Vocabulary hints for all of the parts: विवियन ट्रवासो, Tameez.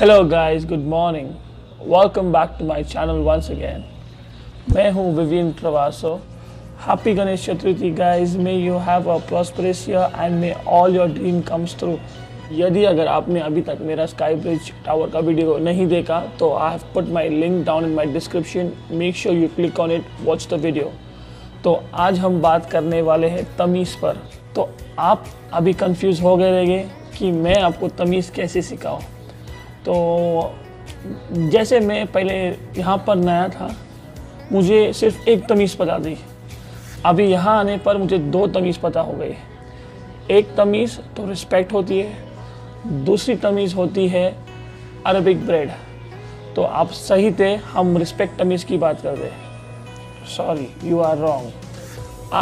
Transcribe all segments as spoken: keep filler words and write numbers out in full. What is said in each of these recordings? Hello guys, good morning. Welcome back to my channel once again. मैं हूं विवियन ट्रवासो। Happy Ganesh Chaturthi guys. May you have a prosperous year and may all your dream comes through. यदि अगर आपने अभी तक मेरा sky bridge tower का video नहीं देखा तो I have put my link down in my description, make sure you click on it, watch the video. तो आज हम बात करने वाले हैं तमीज़ पर। तो आप अभी कंफ्यूज हो गए रहेंगे कि मैं आपको तमीज़ कैसे सिखाऊं। तो जैसे मैं पहले यहाँ पर नया था, मुझे सिर्फ एक तमीज़ पता थी। अभी यहाँ आने पर मुझे दो तमीज़ पता हो गई। एक तमीज़ तो रिस्पेक्ट होती है, दूसरी तमीज़ होती है अरबिक ब्रेड। तो आप सही थे, हम रिस्पेक्ट तमीज़ की बात कर रहे हैं। Sorry, you are wrong.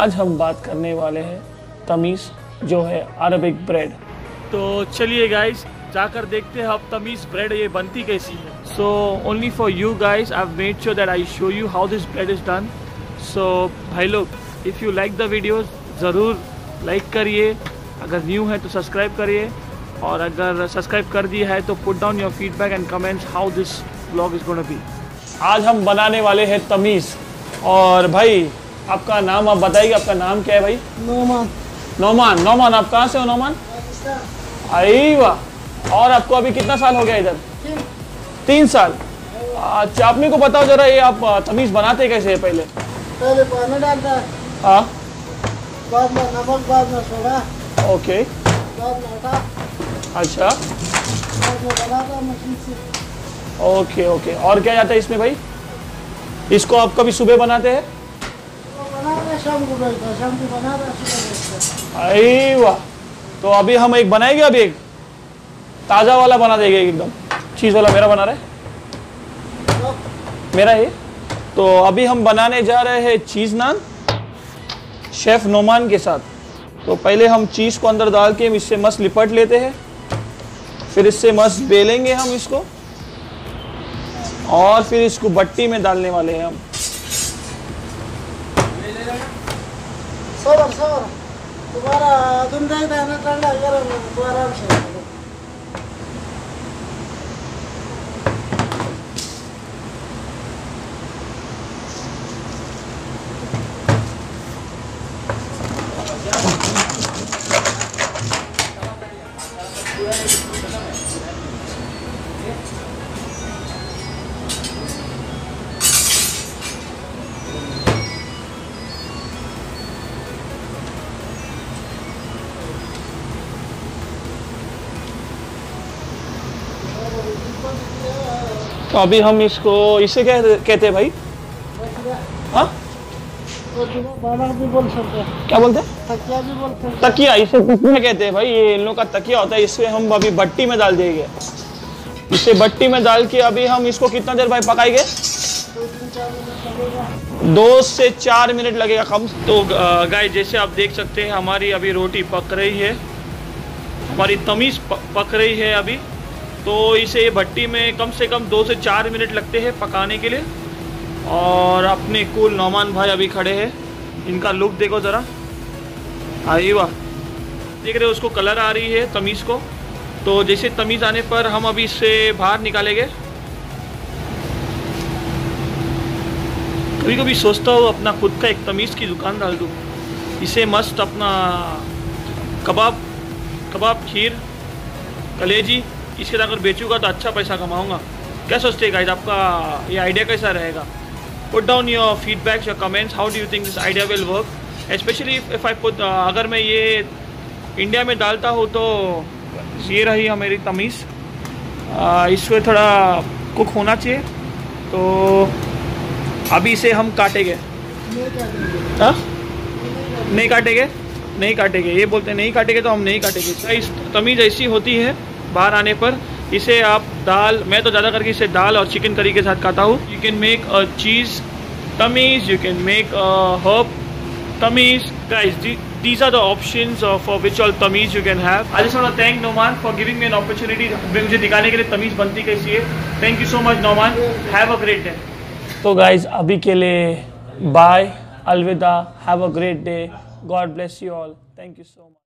आज हम बात करने वाले हैं तमीज़ जो है अरबिक ब्रेड। तो चलिए गाइस, जाकर देखते हैं अब तमीज़ ब्रेड ये बनती कैसी है। So only for you guys I have made sure that I show you how this bread is done. So भाई लोग, if you like the video ज़रूर लाइक करिए, अगर न्यू है तो सब्सक्राइब करिए, और अगर सब्सक्राइब कर दिया है तो put down your feedback and comments how this blog is gonna be. आज हम बनाने वाले हैं तमीज़। और भाई आपका नाम आप बताइए, आपका नाम क्या है भाई? नोमान। नोमान, नोमान आप कहाँ से हो नोमान? आई वाह। और आपको अभी कितना साल हो गया इधर? तीन साल। अच्छा, आप मेरे को बताओ जरा, ये आप तमीज़ बनाते कैसे हैं? पहले पहले पानी डालता है, हाँ, बाद में नमक, बाद में सोडा, ओके, बाद में आटा, अच्छा, बाद में बनाता मशीन से, ओके ओके। और क्या जाता है इसमें भाई? इसको आप कभी सुबह बनाते हैं? बनाते हैं शाम को, बनाते शाम को बनाते। अरे वाह, तो अभी हम एक बनाएंगे, अभी एक ताज़ा वाला बना देंगे एकदम चीज़ वाला। मेरा बना रहा है, मेरा ये। तो अभी हम बनाने जा रहे हैं चीज़ नान शेफ़ नोमान के साथ। तो पहले हम चीज़ को अंदर डाल के इससे मस्त लिपट लेते हैं, फिर इससे मस्त बेलेंगे हम इसको, और फिर इसको बट्टी में डालने वाले हैं हम। सवर, सवर। तुम्हारा तुम नहीं तो अभी हम इसको इसे क्या कह, कहते हैं भाई? हाँ, क्या बोलते हैं? तकिया भी बोलते हैं। तकिया, इसे किसमें कहते हैं भाई? ये इन लोग का तकिया होता है। इसे हम अभी बट्टी में डाल देंगे। इसे बट्टी में डाल के अभी हम इसको कितना देर भाई पकाएंगे? दो से चार मिनट लगेगा कम। तो गाइस, जैसे आप देख सकते हैं हमारी अभी रोटी पक रही है, हमारी तमीज़ पक रही है अभी। तो इसे भट्टी में कम से कम दो से चार मिनट लगते हैं पकाने के लिए। और अपने कूल नोमान भाई अभी खड़े हैं, इनका लुक देखो ज़रा। आई वाह, देख रहे हो उसको कलर आ रही है तमीज़ को। तो जैसे तमीज़ आने पर हम अभी इससे बाहर निकालेंगे। कभी कभी सोचता हूँ अपना खुद का एक तमीज़ की दुकान डाल दूँ। इसे मस्त अपना कबाब कबाब खीर कलेजी इसके अगर बेचूंगा तो अच्छा पैसा कमाऊंगा। क्या सोचते हैं गाइस, आपका ये आइडिया कैसा रहेगा? Put down your feedbacks, your comments, how do you think this idea will work, specially if I put. अगर मैं ये इंडिया में डालता हूँ तो ये रही हमारी तमीज़। इसको थोड़ा कुक होना चाहिए। तो अभी इसे हम काटेंगे। हाँ, नहीं काटेंगे, नहीं काटेंगे, ये बोलते नहीं काटेंगे, तो हम नहीं काटेंगे। इस तमीज़ ऐसी होती है बाहर आने पर। इसे आप दाल, मैं तो ज़्यादा करके इसे दाल और चिकन करी के साथ खाता हूँ। You can make a cheese तमीज़, you can make a herb तमीज़। Guys, these are the options for which all तमीज़ you can have. I just want to thank Noman for giving me an opportunity, मुझे दिखाने के लिए तमीज़ बनती कैसी है। Thank you so much Noman, have a great day. तो गाइज, अभी के लिए बाय, अलविदा, have a great day, God bless you all, thank you so much.